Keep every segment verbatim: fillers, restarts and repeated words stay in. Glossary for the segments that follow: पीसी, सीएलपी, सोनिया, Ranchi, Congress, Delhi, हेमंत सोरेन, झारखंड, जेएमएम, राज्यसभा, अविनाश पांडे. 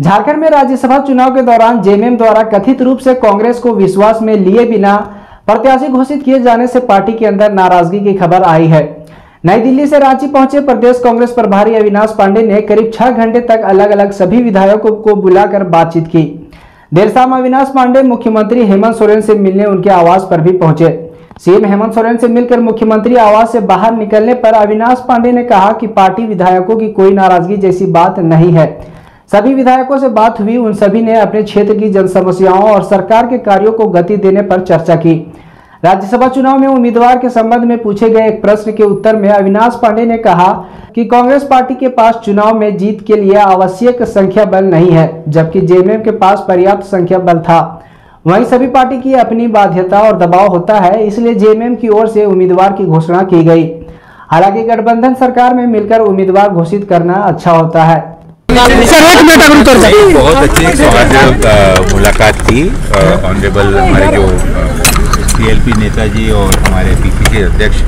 झारखंड में राज्यसभा चुनाव के दौरान जेएमएम द्वारा कथित रूप से कांग्रेस को विश्वास में लिए बिना प्रत्याशी घोषित किए जाने से पार्टी के अंदर नाराजगी की खबर आई है। नई दिल्ली से रांची पहुंचे प्रदेश कांग्रेस प्रभारी अविनाश पांडे ने करीब छह घंटे तक अलग अलग सभी विधायकों को बुलाकर बातचीत की। देर शाम अविनाश पांडे मुख्यमंत्री हेमंत सोरेन से मिलने उनके आवास पर भी पहुंचे। सीएम हेमंत सोरेन से मिलकर मुख्यमंत्री आवास से बाहर निकलने पर अविनाश पांडे ने कहा कि पार्टी विधायकों की कोई नाराजगी जैसी बात नहीं है। सभी विधायकों से बात हुई, उन सभी ने अपने क्षेत्र की जन समस्याओं और सरकार के कार्यों को गति देने पर चर्चा की। राज्यसभा चुनाव में उम्मीदवार के संबंध में पूछे गए एक प्रश्न के उत्तर में अविनाश पांडे ने कहा कि कांग्रेस पार्टी के पास चुनाव में जीत के लिए आवश्यक संख्या बल नहीं है, जबकि जेएमएम के पास पर्याप्त संख्या बल था। वहीं सभी पार्टी की अपनी बाध्यता और दबाव होता है, इसलिए जेएमएम की ओर से उम्मीदवार की घोषणा की गई। हालांकि गठबंधन सरकार में मिलकर उम्मीदवार घोषित करना अच्छा होता है। बहुत अच्छी एक मुलाकात थी। ऑनरेबल हमारे जो सीएलपी नेताजी और हमारे पीसी के अध्यक्ष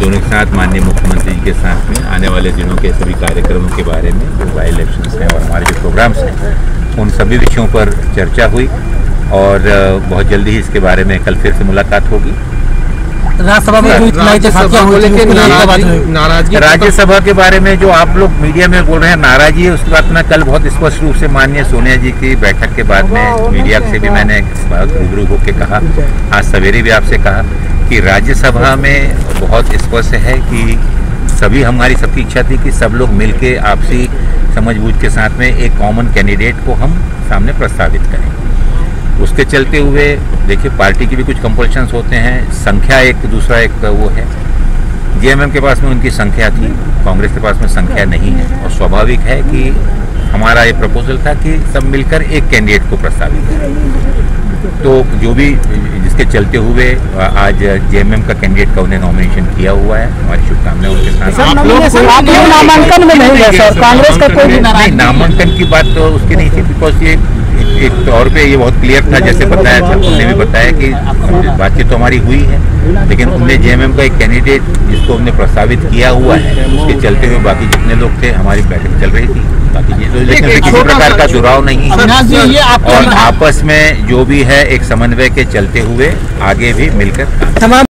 दोनों के साथ माननीय मुख्यमंत्री जी के साथ में आने वाले दिनों के सभी कार्यक्रमों के बारे में, जो बाई इलेक्शंस हैं और हमारे जो प्रोग्राम्स हैं, उन सभी विषयों पर चर्चा हुई और बहुत जल्दी ही इसके बारे में कल फिर से मुलाकात होगी। राज्यसभा में राज्यसभा के बारे में जो आप लोग मीडिया में बोल रहे हैं नाराजगी है, उसकी बात मैं कल बहुत स्पष्ट रूप से माननीय सोनिया जी की बैठक के बाद में मीडिया से भी मैंने रूबरू होकर कहा, आज सवेरे भी आपसे कहा कि राज्यसभा में बहुत स्पष्ट है कि सभी हमारी सबकी इच्छा थी कि सब लोग मिलके आपसी समझबूझ के साथ में एक कॉमन कैंडिडेट को हम सामने प्रस्तावित करें। उसके चलते हुए देखिए पार्टी की भी कुछ कंपल्शंस होते हैं, संख्या एक दूसरा एक वो है। जेएमएम के पास में उनकी संख्या थी, कांग्रेस के पास में संख्या नहीं है और स्वाभाविक है कि हमारा ये प्रपोजल था कि सब मिलकर एक कैंडिडेट को प्रस्तावित करें। तो जो भी जिसके चलते हुए आज जेएमएम का कैंडिडेट का उन्हें नॉमिनेशन किया हुआ है, हमारी शुभकामनाएं उनके साथ। नामांकन की बात तो उसकी नहीं थी, बिकॉज ये एक तौर पे ये बहुत क्लियर था, जैसे बताया था उन्होंने भी बताया कि बातचीत तो हमारी हुई है, लेकिन उनने जेएमएम का एक कैंडिडेट जिसको हमने प्रस्तावित किया हुआ है, उसके चलते हुए बाकी जितने लोग थे हमारी बैठक चल रही थी, बाकी ये लेकिन किसी प्रकार का जुड़ाव नहीं है और आपस में जो भी है एक समन्वय के चलते हुए आगे भी मिलकर